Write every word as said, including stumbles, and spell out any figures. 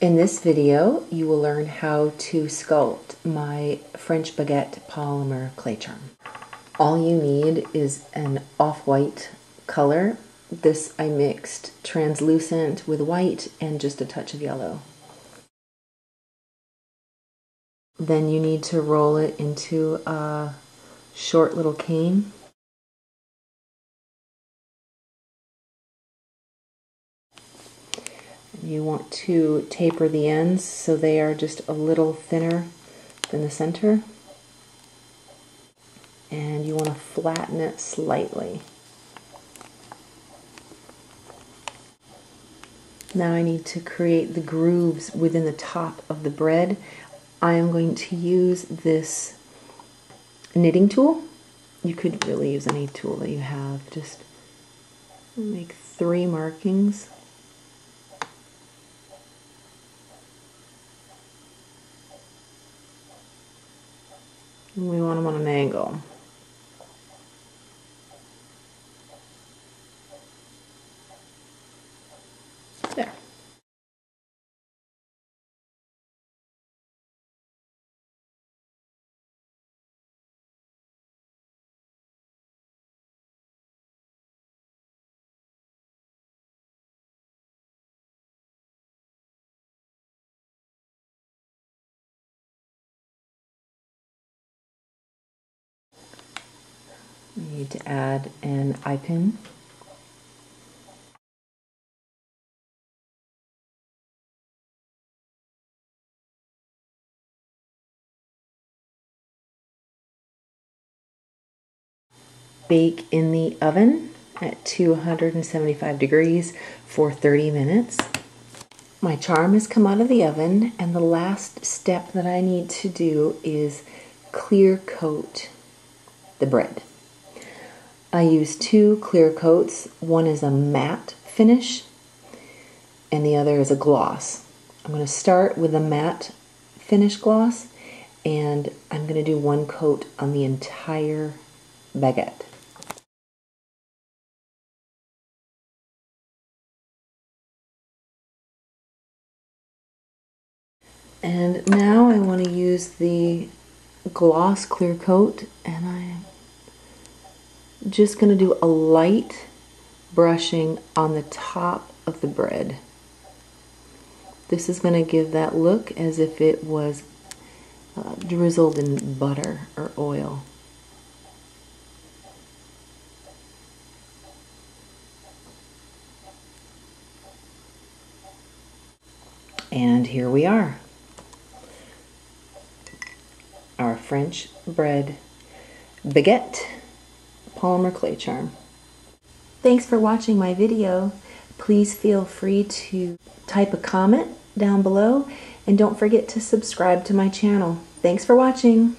In this video, you will learn how to sculpt my French Baguette polymer clay charm. All you need is an off-white color. This I mixed translucent with white and just a touch of yellow. Then you need to roll it into a short little cane. You want to taper the ends so they are just a little thinner than the center. And you want to flatten it slightly. Now I need to create the grooves within the top of the bread. I am going to use this knitting tool. You could really use any tool that you have. Just make three markings. We want them on an angle. There. You need to add an eye pin. Bake in the oven at two hundred seventy-five degrees for thirty minutes. My charm has come out of the oven, and the last step that I need to do is clear coat the bread. I use two clear coats. One is a matte finish and the other is a gloss. I'm going to start with a matte finish gloss, and I'm going to do one coat on the entire baguette. And now I want to use the gloss clear coat, and I'm just going to do a light brushing on the top of the bread. This is going to give that look as if it was uh, drizzled in butter or oil. And here we are. Our French bread baguette polymer clay charm. Thanks for watching my video. Please feel free to type a comment down below, and don't forget to subscribe to my channel. Thanks for watching.